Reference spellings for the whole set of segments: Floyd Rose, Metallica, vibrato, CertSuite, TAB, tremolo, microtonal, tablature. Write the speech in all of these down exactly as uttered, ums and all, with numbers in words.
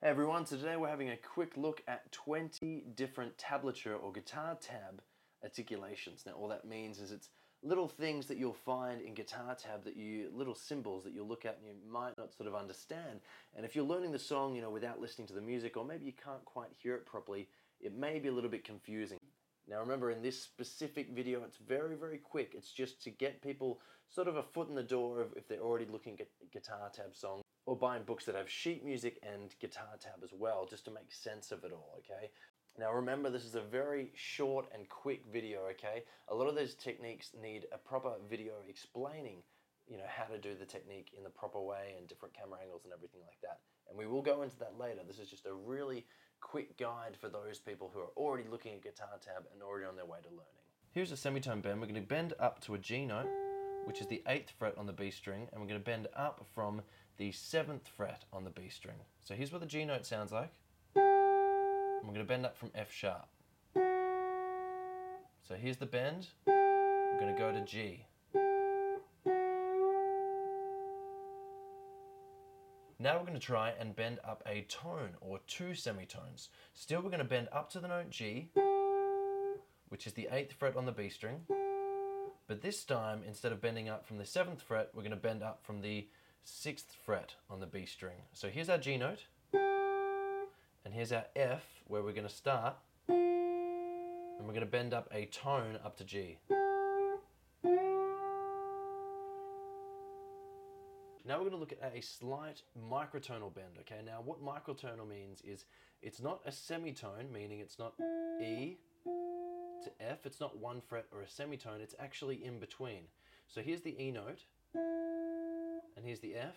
Hey everyone, so today we're having a quick look at twenty different tablature or guitar tab articulations. Now all that means is it's little things that you'll find in guitar tab, that you, little symbols that you'll look at and you might not sort of understand. And if you're learning the song, you know, without listening to the music, or maybe you can't quite hear it properly, it may be a little bit confusing. Now remember, in this specific video, it's very, very quick. It's just to get people sort of a foot in the door if they're already looking at guitar tab songs, or buying books that have sheet music and guitar tab as well, just to make sense of it all, okay? Now remember, this is a very short and quick video, okay? A lot of those techniques need a proper video explaining, you know, how to do the technique in the proper way and different camera angles and everything like that. And we will go into that later. This is just a really quick guide for those people who are already looking at guitar tab and already on their way to learning. Here's a semitone bend. We're going to bend up to a G note, which is the eighth fret on the B string, and we're going to bend up from the seventh fret on the B string. So here's what the G note sounds like. And we're going to bend up from F sharp. So here's the bend. We're going to go to G. Now we're going to try and bend up a tone, or two semitones. Still, we're going to bend up to the note G, which is the eighth fret on the B string. But this time, instead of bending up from the seventh fret, we're going to bend up from the sixth fret on the B string. So here's our G note, and here's our F, where we're going to start, and we're going to bend up a tone up to G. Now we're going to look at a slight microtonal bend, okay? Now what microtonal means is it's not a semitone, meaning it's not E to F, it's not one fret or a semitone, it's actually in between. So here's the E note, and here's the F,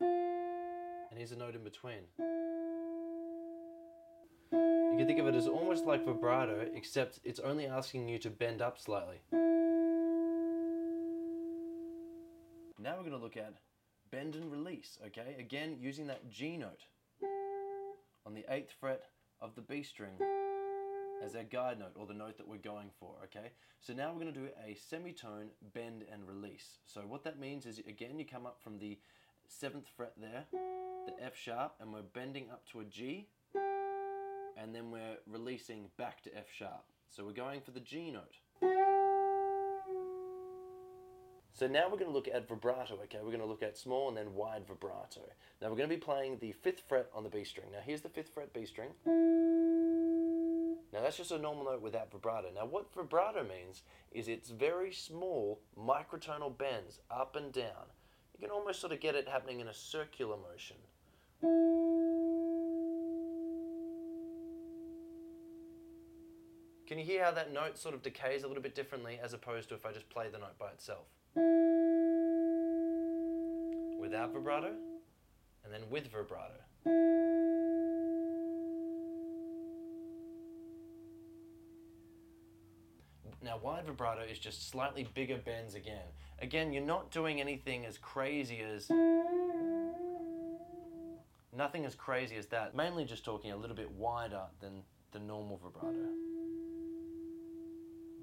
and here's a note in between. You can think of it as almost like vibrato, except it's only asking you to bend up slightly. Now we're going to look at bend and release, okay? Again, using that G note on the eighth fret of the B string as our guide note, or the note that we're going for, okay? So now we're going to do a semitone bend and release. So what that means is, again, you come up from the seventh fret there, the F sharp, and we're bending up to a G, and then we're releasing back to F sharp. So we're going for the G note. So now we're going to look at vibrato, okay? We're going to look at small and then wide vibrato. Now we're going to be playing the fifth fret on the B string. Now here's the fifth fret B string. Now that's just a normal note without vibrato. Now what vibrato means is it's very small microtonal bends up and down. You can almost sort of get it happening in a circular motion. Can you hear how that note sort of decays a little bit differently as opposed to if I just play the note by itself? Without vibrato, and then with vibrato. Now wide vibrato is just slightly bigger bends again. Again, you're not doing anything as crazy as... Nothing as crazy as that. Mainly just talking a little bit wider than the normal vibrato.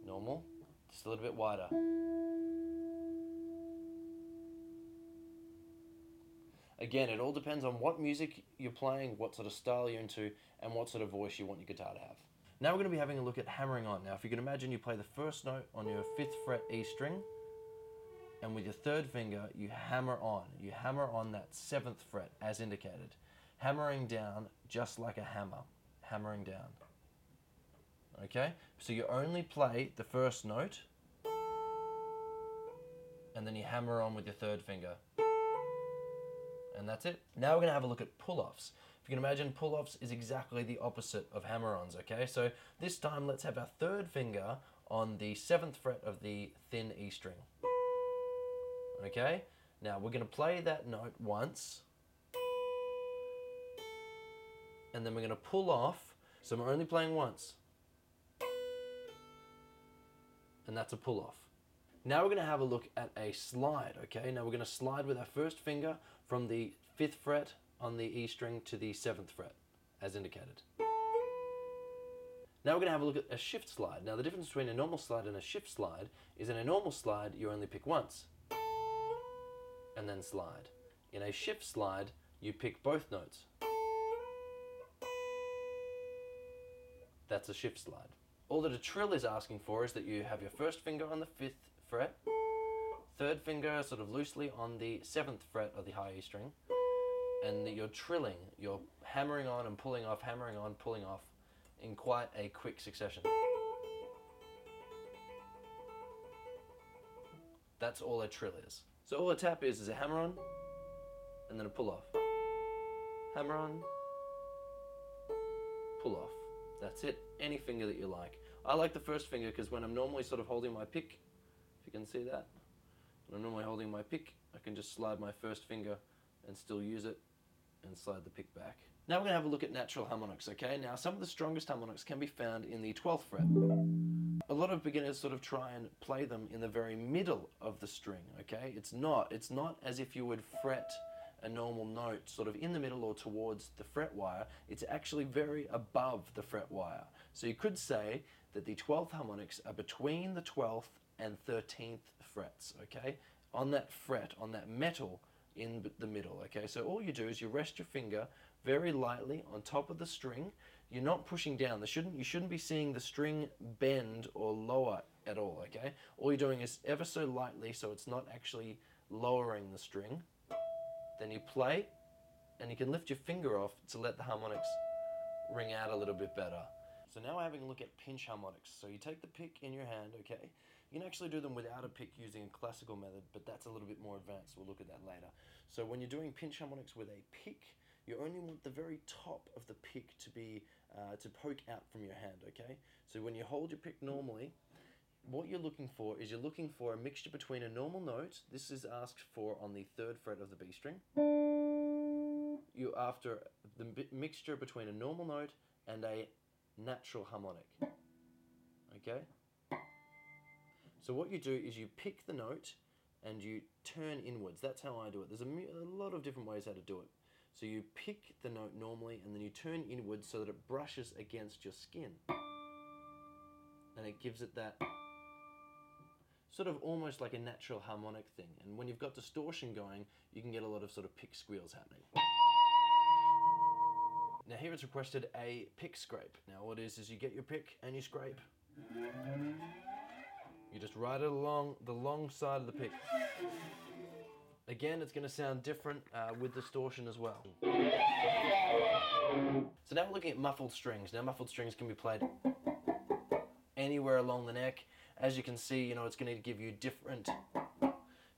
Normal, just a little bit wider. Again, it all depends on what music you're playing, what sort of style you're into, and what sort of voice you want your guitar to have. Now we're going to be having a look at hammering on. Now if you can imagine, you play the first note on your fifth fret E string, and with your third finger you hammer on. You hammer on that seventh fret as indicated. Hammering down just like a hammer. Hammering down. Okay? So you only play the first note, and then you hammer on with your third finger. And that's it. Now we're going to have a look at pull-offs. You can imagine pull-offs is exactly the opposite of hammer-ons, okay? So this time let's have our third finger on the seventh fret of the thin E string. Okay? Now we're going to play that note once, and then we're going to pull off, so we're only playing once. And that's a pull-off. Now we're going to have a look at a slide, okay? Now we're going to slide with our first finger from the fifth fret on the E string to the seventh fret, as indicated. Now we're going to have a look at a shift slide. Now the difference between a normal slide and a shift slide is in a normal slide you only pick once, and then slide. In a shift slide you pick both notes, that's a shift slide. All that a trill is asking for is that you have your first finger on the fifth fret, third finger sort of loosely on the seventh fret of the high E string, and that you're trilling, you're hammering on and pulling off, hammering on, pulling off, in quite a quick succession. That's all a trill is. So all a tap is is a hammer on, and then a pull off. Hammer on, pull off. That's it. Any finger that you like. I like the first finger because when I'm normally sort of holding my pick, if you can see that, when I'm normally holding my pick, I can just slide my first finger and still use it and slide the pick back. Now we're going to have a look at natural harmonics, okay? Now some of the strongest harmonics can be found in the twelfth fret. A lot of beginners sort of try and play them in the very middle of the string, okay? It's not, it's not as if you would fret a normal note sort of in the middle or towards the fret wire. It's actually very above the fret wire. So you could say that the twelfth harmonics are between the twelfth and thirteenth frets, okay? On that fret, on that metal in the middle, okay? So all you do is you rest your finger very lightly on top of the string. You're not pushing down. There shouldn't, you shouldn't be seeing the string bend or lower at all, okay? All you're doing is ever so lightly, so it's not actually lowering the string. Then you play, and you can lift your finger off to let the harmonics ring out a little bit better. So now we're having a look at pinch harmonics. So you take the pick in your hand, okay? You can actually do them without a pick using a classical method, but that's a little bit more advanced. We'll look at that later. So when you're doing pinch harmonics with a pick, you only want the very top of the pick to be uh, to poke out from your hand, okay? So when you hold your pick normally, what you're looking for is you're looking for a mixture between a normal note. This is asked for on the third fret of the B string. You're after the mixture between a normal note and a natural harmonic, okay? So what you do is you pick the note and you turn inwards. That's how I do it. There's a, a lot of different ways how to do it. So you pick the note normally and then you turn inwards so that it brushes against your skin, and it gives it that sort of almost like a natural harmonic thing. And when you've got distortion going, you can get a lot of sort of pick squeals happening. Now here it's requested a pick scrape. Now what it is, is you get your pick and you scrape. You just ride it along the long side of the pick. Again, it's going to sound different uh, with distortion as well. So now we're looking at muffled strings. Now muffled strings can be played anywhere along the neck. As you can see, you know, it's going to give you different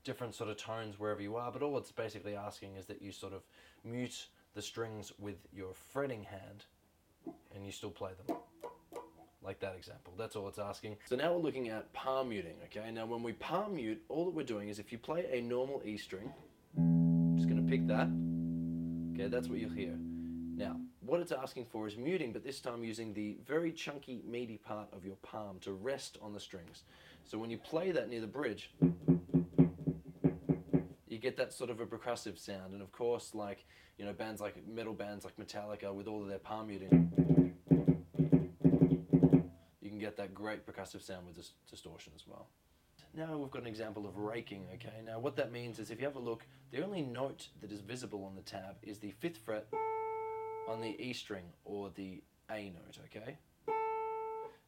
different sort of tones wherever you are, but all it's basically asking is that you sort of mute the strings with your fretting hand and you still play them. Like that example, that's all it's asking. So now we're looking at palm muting, okay? Now when we palm mute, all that we're doing is if you play a normal E string, I'm just gonna pick that, okay, that's what you'll hear. Now, what it's asking for is muting, but this time using the very chunky, meaty part of your palm to rest on the strings. So when you play that near the bridge, you get that sort of a percussive sound, and of course, like, you know, bands like, metal bands like Metallica with all of their palm muting, get that great percussive sound with this distortion as well. Now we've got an example of raking, okay? Now what that means is if you have a look, the only note that is visible on the tab is the fifth fret on the E string or the A note, okay?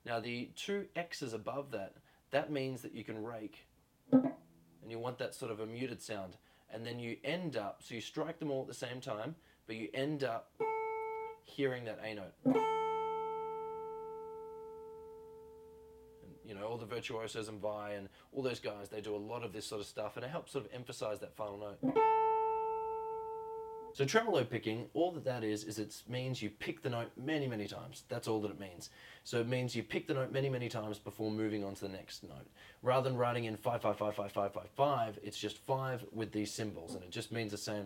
Now the two X's above that, that means that you can rake and you want that sort of a muted sound, and then you end up, so you strike them all at the same time, but you end up hearing that A note. You know, all the virtuosos and Vi and all those guys, they do a lot of this sort of stuff, and it helps sort of emphasize that final note. So tremolo picking, all that that is, is it means you pick the note many, many times. That's all that it means. So it means you pick the note many, many times before moving on to the next note. Rather than writing in five, five, five, five, five, five, five, it's just five with these symbols, and it just means the same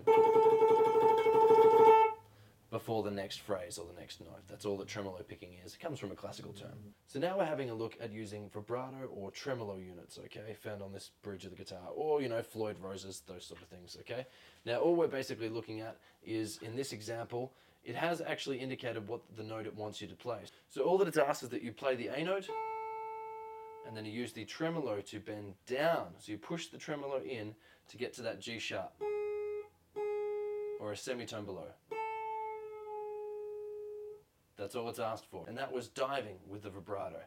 before the next phrase or the next note. That's all that tremolo picking is. It comes from a classical term. So now we're having a look at using vibrato or tremolo units, okay, found on this bridge of the guitar, or, you know, Floyd Roses, those sort of things, okay? Now all we're basically looking at is, in this example, it has actually indicated what the note it wants you to play. So all that it's asked is that you play the A note, and then you use the tremolo to bend down. So you push the tremolo in to get to that G sharp, or a semitone below. That's all it's asked for. And that was diving with the vibrato.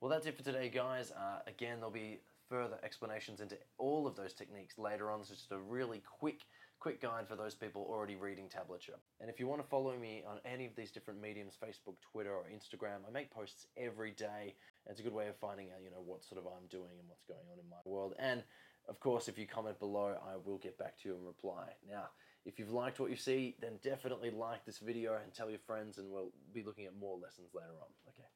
Well, that's it for today, guys. Uh, again, there'll be further explanations into all of those techniques later on. This is just a really quick, quick guide for those people already reading tablature. And if you want to follow me on any of these different mediums, Facebook, Twitter, or Instagram, I make posts every day. It's a good way of finding out, you know, what sort of I'm doing and what's going on in my world. And of course, if you comment below, I will get back to you and reply. Now, if you've liked what you see, then definitely like this video and tell your friends, and we'll be looking at more lessons later on. Okay.